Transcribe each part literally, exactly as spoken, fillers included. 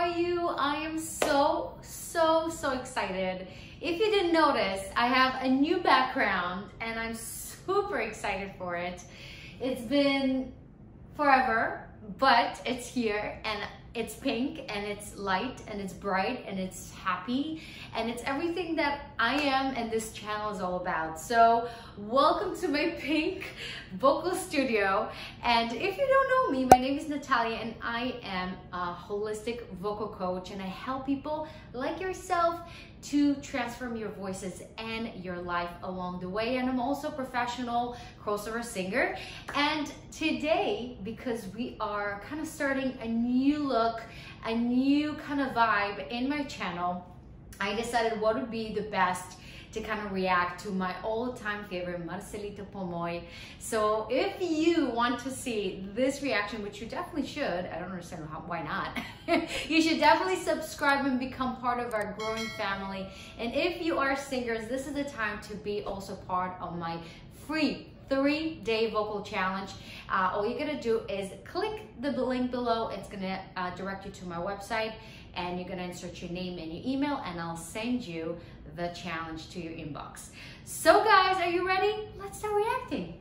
are you? I am so, so, so excited. If you didn't notice, I have a new background and I'm super excited for it. It's been forever, but it's here and it's pink and it's light and it's bright and it's happy and it's everything that I am and this channel is all about. So welcome to my pink vocal studio. And if you don't know me, my name is Natalia and I am a holistic vocal coach and I help people like yourself to transform your voices and your life along the way. And I'm also a professional crossover singer. And today, because we are kind of starting a new look, a new kind of vibe in my channel, I decided what would be the best to kind of react to my all-time favorite, Marcelito Pomoy. So if you want to see this reaction, which you definitely should, I don't understand how, why not, you should definitely subscribe and become part of our growing family. And if you are singers, this is the time to be also part of my free three-day vocal challenge. Uh, all you're gonna do is click the link below. It's gonna uh, direct you to my website and you're gonna insert your name and your email and I'll send you the challenge to your inbox. So guys, are you ready? Let's start reacting.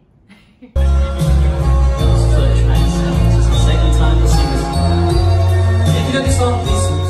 This is the second time to sing this song. If you know this song, please sing with me.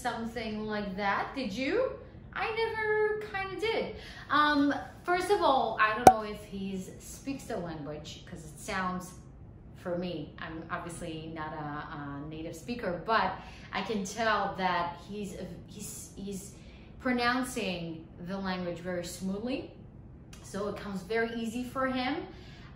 Something like that, did you? I never kind of did. Um, first of all, I don't know if he speaks the language because it sounds for me. I'm obviously not a, a native speaker, but I can tell that he's he's he's pronouncing the language very smoothly, so it comes very easy for him.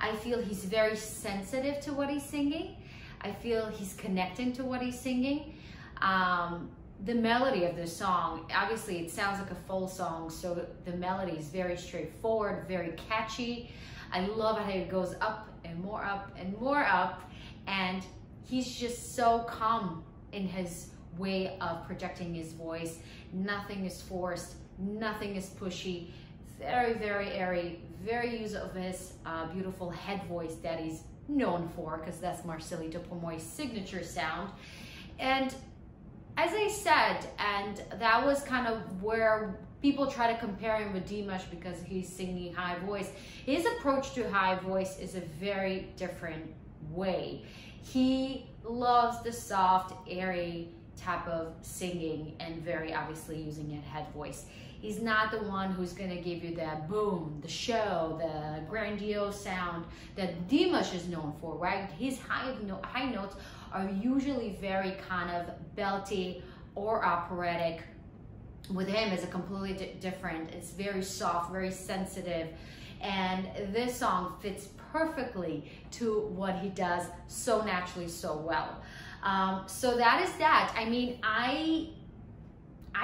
I feel he's very sensitive to what he's singing. I feel he's connecting to what he's singing. Um, the melody of the song, obviously it sounds like a folk song, so the melody is very straightforward, very catchy. I love how it goes up and more up and more up, and he's just so calm in his way of projecting his voice. Nothing is forced, nothing is pushy. Very, very airy, very use of his uh, beautiful head voice that he's known for, because that's Marcelito Pomoy's signature sound. And as I said, and that was kind of where people try to compare him with Dimash because he's singing high voice. His approach to high voice is a very different way. He loves the soft, airy type of singing and very obviously using a head voice. He's not the one who's gonna give you that boom, the show, the grandiose sound that Dimash is known for, right? His high, no high notes are usually very kind of belty or operatic. With him, it's a completely di different. It's very soft, very sensitive. And this song fits perfectly to what he does so naturally, so well. Um, so that is that. I mean, I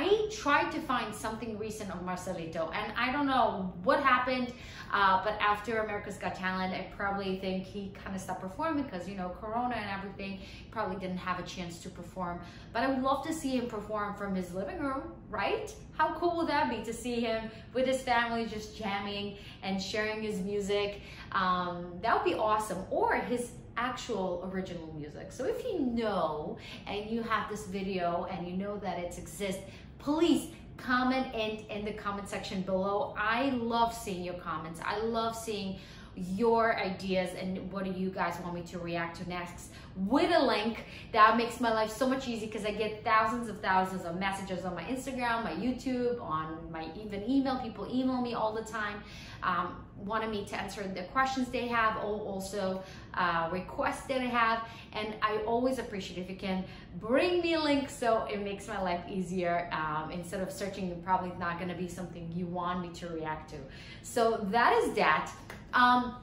I tried to find something recent of Marcelito, and I don't know what happened, uh, but after America's Got Talent, I probably think he kind of stopped performing because, you know, Corona and everything, he probably didn't have a chance to perform. But I would love to see him perform from his living room, right? How cool would that be to see him with his family just jamming and sharing his music? Um, that would be awesome. Or his actual original music. So if you know and you have this video and you know that it exists, please comment in, in the comment section below. I love seeing your comments. I love seeing your ideas and what do you guys want me to react to next with a link. That makes my life so much easier because I get thousands of thousands of messages on my Instagram, my YouTube, on my even email. People email me all the time, um, wanted me to answer the questions they have, or also uh, requests that I have, and I always appreciate if you can bring me a link, so it makes my life easier. Um, instead of searching, you're probably not going to be something you want me to react to. So that is that. Um,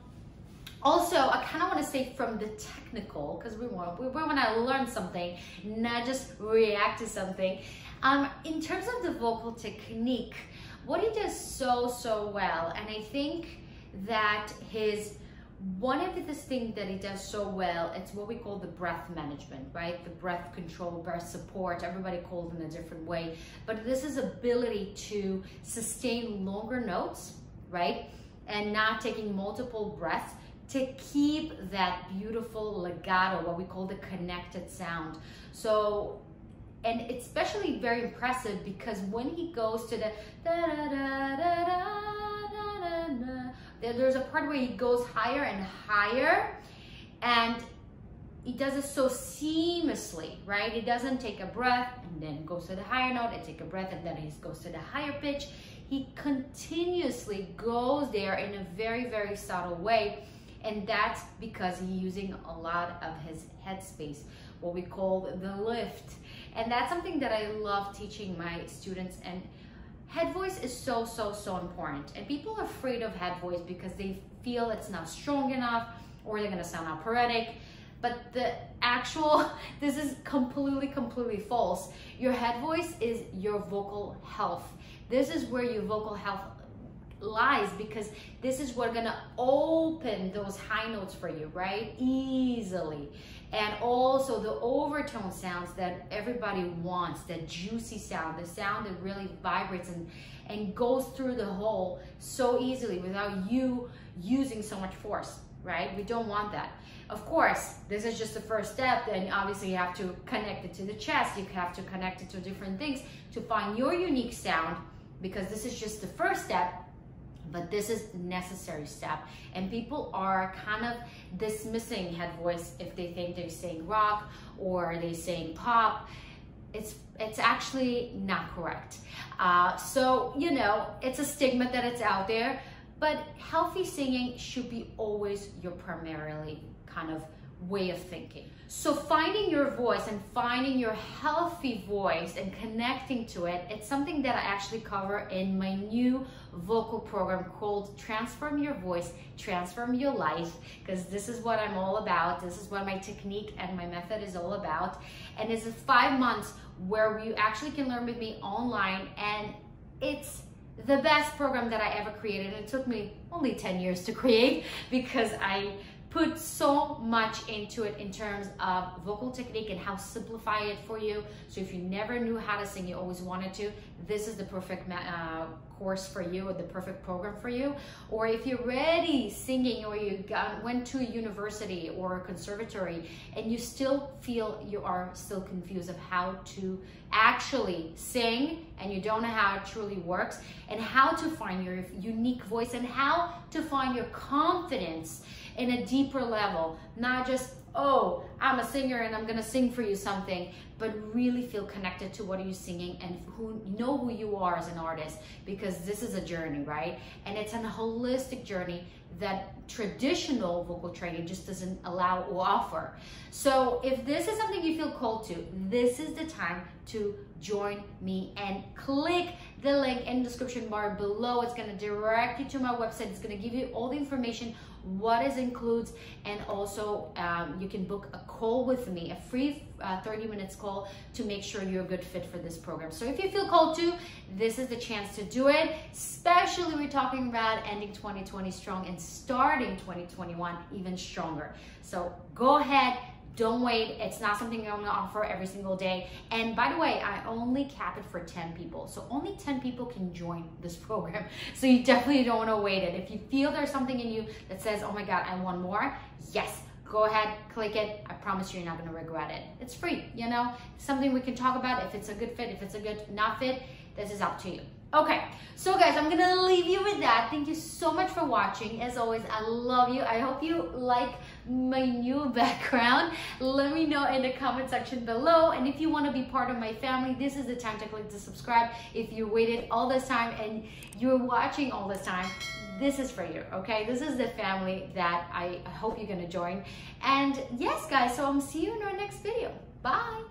also, I kind of want to say from the technical, because we want we want to learn something, not just react to something. Um, in terms of the vocal technique, what he does so so well, and I think that his one of the things that he does so well, it's what we call the breath management, right? The breath control, breath support, everybody calls it in a different way. But this is ability to sustain longer notes, right? And not taking multiple breaths to keep that beautiful legato, what we call the connected sound. So, and it's especially very impressive because when he goes to the da da da da da da da, there's a part where he goes higher and higher, and he does it so seamlessly, right? He doesn't take a breath and then goes to the higher note and take a breath and then he goes to the higher pitch. He continuously goes there in a very, very subtle way, and that's because he's using a lot of his headspace, what we call the lift. And that's something that I love teaching my students, and head voice is so, so, so important. And people are afraid of head voice because they feel it's not strong enough or they're gonna sound operatic. But the actual, this is completely, completely false. Your head voice is your vocal health. This is where your vocal health lies, because this is what's gonna open those high notes for you, right? Easily. And also the overtone sounds that everybody wants, that juicy sound, the sound that really vibrates and, and goes through the hole so easily without you using so much force, right? We don't want that. Of course, this is just the first step. Then obviously you have to connect it to the chest. You have to connect it to different things to find your unique sound, because this is just the first step, but this is necessary step. And people are kind of dismissing head voice if they think they're saying rock or they saying pop. It's, it's actually not correct. Uh, so, you know, it's a stigma that it's out there, but healthy singing should be always your primarily kind of way of thinking. So finding your voice and finding your healthy voice and connecting to it, it's something that I actually cover in my new vocal program called Transform Your Voice, Transform Your Life, because this is what I'm all about. This is what my technique and my method is all about. And it's five months where you actually can learn with me online, and it's the best program that I ever created. It took me only ten years to create because I put so much into it in terms of vocal technique and how simplify it for you. So if you never knew how to sing, you always wanted to, this is the perfect uh, course for you, or the perfect program for you. Or if you're already singing, or you got, went to a university or a conservatory and you still feel you are still confused of how to actually sing, and you don't know how it truly works, and how to find your unique voice, and how to find your confidence in a deeper level, not just, oh, I'm a singer and I'm gonna sing for you something, but really feel connected to what are you singing, and who know who you are as an artist, because this is a journey, right? And it's an holistic journey that traditional vocal training just doesn't allow or offer. So if this is something you feel called to, this is the time to join me, and click the link in the description bar below. It's going to direct you to my website. It's going to give you all the information, what it includes, and also um, you can book a call with me, a free uh, thirty minutes call, to make sure you're a good fit for this program. So if you feel called to, this is the chance to do it, especially we're talking about ending twenty twenty strong and starting twenty twenty-one even stronger. So go ahead, don't wait. It's not something I'm gonna offer every single day. And by the way, I only cap it for ten people. So only ten people can join this program. So you definitely don't wanna wait it. If you feel there's something in you that says, oh my God, I want more, yes, go ahead, click it. I promise you, you're not gonna regret it. It's free, you know? Something we can talk about if it's a good fit, if it's a good not fit, this is up to you. Okay, so guys, I'm gonna leave you with that. Thank you so much for watching. As always, I love you. I hope you like my new background. Let me know in the comment section below. And if you want to be part of my family, this is the time to click the subscribe. If you waited all this time and you're watching all this time, this is for you, okay? This is the family that I hope you're gonna join. And yes, guys, so I'm see you in our next video. Bye.